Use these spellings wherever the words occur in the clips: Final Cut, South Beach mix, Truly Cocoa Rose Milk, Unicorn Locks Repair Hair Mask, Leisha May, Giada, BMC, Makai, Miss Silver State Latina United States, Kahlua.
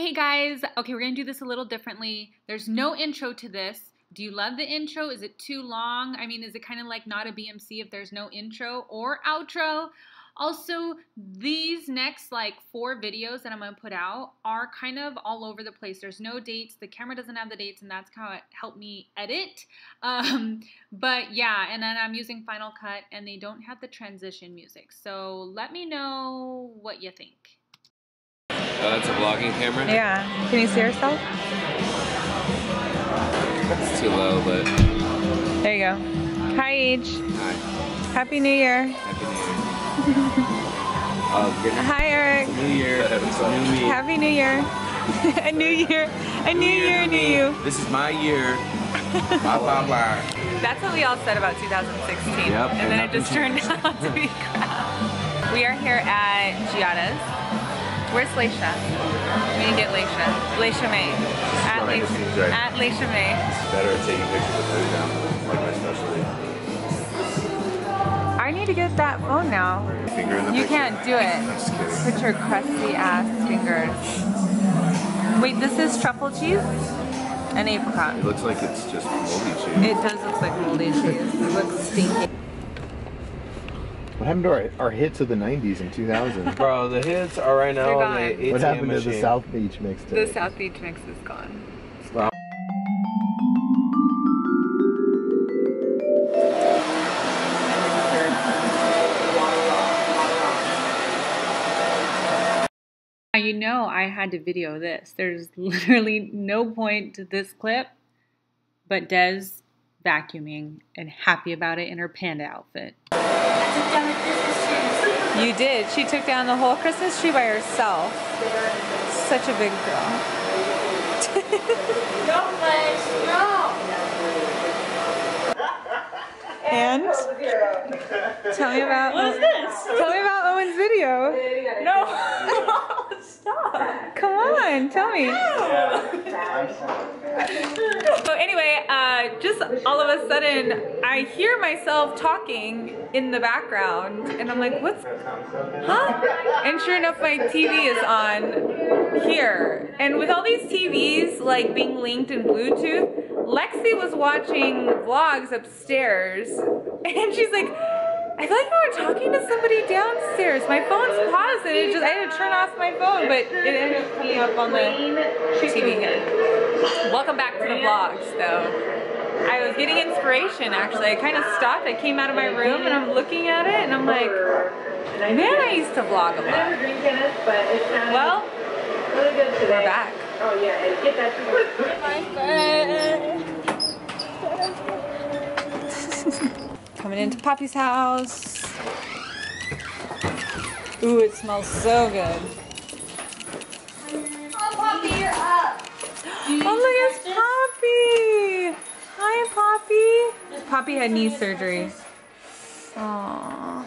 Hey guys, okay, we're gonna do this a little differently. There's no intro to this. Do you love the intro? Is it too long? I mean, is it kind of like not a BMC if there's no intro or outro? Also, these next like 4 videos that I'm gonna put out are kind of all over the place. There's no dates, the camera doesn't have the dates, and that's how it helped me edit. But yeah, and then I'm using Final Cut and they don't have the transition music. So let me know what you think. Oh, that's a vlogging camera? Yeah. Can you see yourself? That's too low, but... There you go. Hi, Age. Hi. Happy New Year. Happy New Year. Hi, Eric. It's a new year. It's a new me. Happy New Year. A new year. A new year, new you. This is my year. Blah, blah, blah. That's what we all said about 2016. Yep, and then it just turned out to be crap. We are here at Giada's. Where's Leisha? We need to get Leisha. Leisha May. At Leisha May. It's better at taking pictures of food now. Like my specialty. I need to get that phone now. Finger in the picture. You can't do it. I'm just kidding. Put your crusty ass fingers. Wait, this is truffle cheese and apricot. It looks like it's just moldy cheese. It does look like moldy cheese. It looks stinky. What happened to our hits of the 90s and 2000s? Bro, the hits are right now on the ATM machine. What happened to the South Beach mix today? The South Beach mix is gone. Wow. You know I had to video this. There's literally no point to this clip, but Des vacuuming and happy about it in her panda outfit. You did. She took down the whole Christmas tree by herself. Such a big girl. Don't push. No. And tell me about what is this? Tell me about Owen's video. No. Stop. Come on. Tell me. So anyway, just all of a sudden, I hear myself talking in the background, and I'm like, what's, huh? And sure enough, my TV is on here. And with all these TVs like being linked in Bluetooth, Lexi was watching vlogs upstairs, and she's like, I feel like we were talking to somebody downstairs. My phone's paused, and it just, I had to turn off my phone, but it ended up coming up on the TV here. Welcome back to the vlogs, though. I was getting inspiration, actually. I kind of stopped. I came out of my room and I'm looking at it and I'm like, man, I used to vlog a lot. Well, we're back. Oh yeah, get that to me. Coming into Poppy's house. Ooh, it smells so good. Oh, Poppy, you're up. Oh, look, it's Poppy. Hi, Poppy. Poppy had knee surgery. Aww.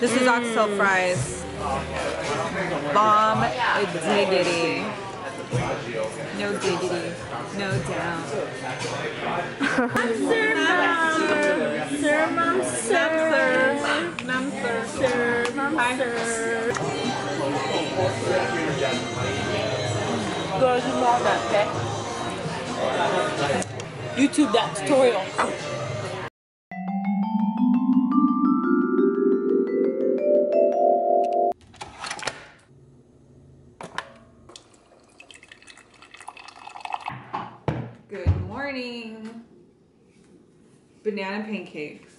This is oxtail fries. Bomb diggity. No diggity. No down. Sir, YouTube that tutorial. Good morning. Banana pancakes.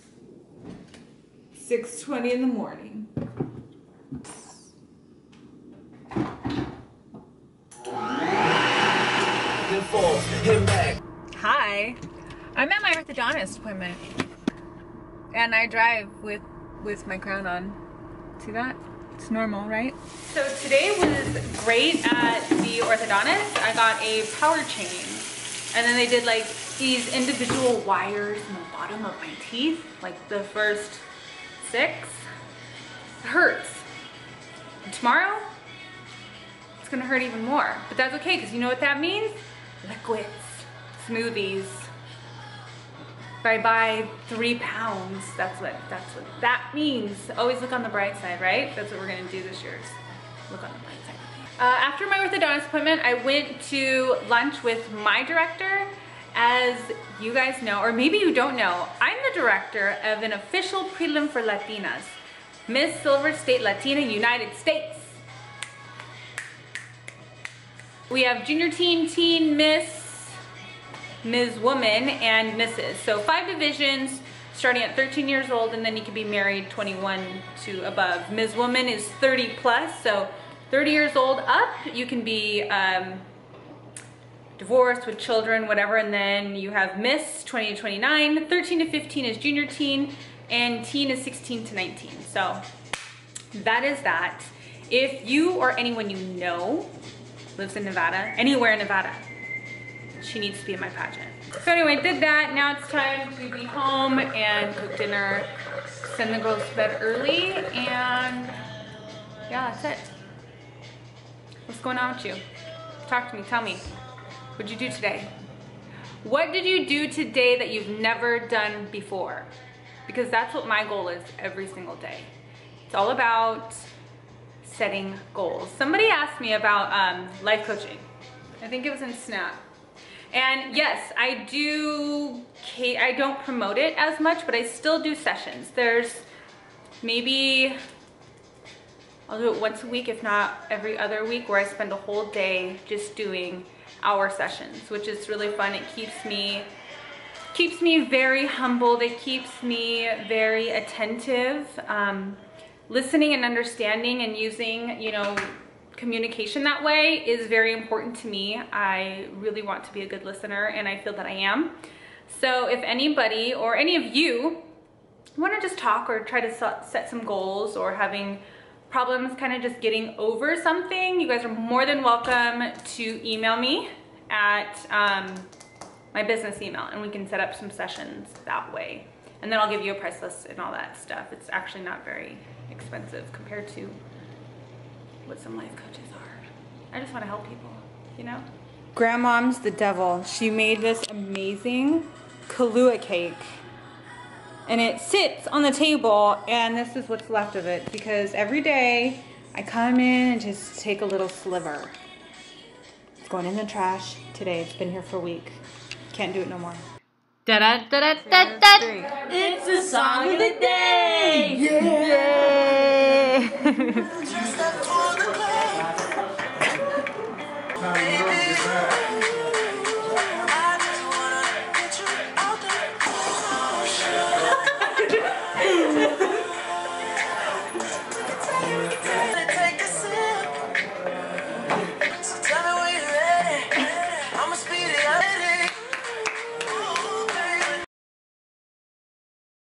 6:20 in the morning. Hi, I'm at my orthodontist appointment, and I drive with my crown on. See that? It's normal, right? So today was great at the orthodontist. I got a power chain, and then they did like these individual wires in the bottom of my teeth, like the first 6. It hurts. And tomorrow, it's gonna hurt even more, but that's okay, because you know what that means? Liquids. Smoothies. Bye-bye 3 pounds. That's what that means. Always look on the bright side, right? That's what we're gonna do this year. Look on the bright side. After my orthodontist appointment, I went to lunch with my director. As you guys know, or maybe you don't know, I'm the director of an official prelim for Latinas, Miss Silver State Latina United States. We have junior teen, teen, miss, Ms. Woman, and Mrs. So 5 divisions starting at 13 years old, and then you can be married 21 to above. Ms. Woman is 30 plus, so 30 years old up, you can be divorced with children, whatever. And then you have Miss 20 to 29, 13 to 15 is junior teen, and teen is 16 to 19. So that is that. If you or anyone you know lives in Nevada, anywhere in Nevada, she needs to be in my pageant. So anyway, did that. Now it's time to be home and cook dinner, send the girls to bed early, and yeah, that's it. What's going on with you? Talk to me, tell me. What'd you do today? What did you do today that you've never done before? Because that's what my goal is every single day. It's all about setting goals. Somebody asked me about life coaching. I think it was in Snap. And yes, I don't promote it as much, but I still do sessions. There's maybe, I'll do it once a week, if not every other week, where I spend a whole day just doing hour sessions, which is really fun. It keeps me very humbled. It keeps me very attentive. Listening and understanding and using, you know, communication that way is very important to me. I really want to be a good listener, and I feel that I am. So if anybody or any of you want to just talk or try to set some goals or having problems kind of just getting over something, you guys are more than welcome to email me at my business email, and we can set up some sessions that way. And then I'll give you a price list and all that stuff. It's actually not very expensive compared to what some life coaches are. I just want to help people, you know? Grandmom's the devil. She made this amazing Kahlua cake, and it sits on the table, and this is what's left of it, because every day I come in and just take a little sliver. It's going in the trash today. It's been here for a week. Can't do it no more. Da-da, da-da, da-da. It's the song of the day! Yeah!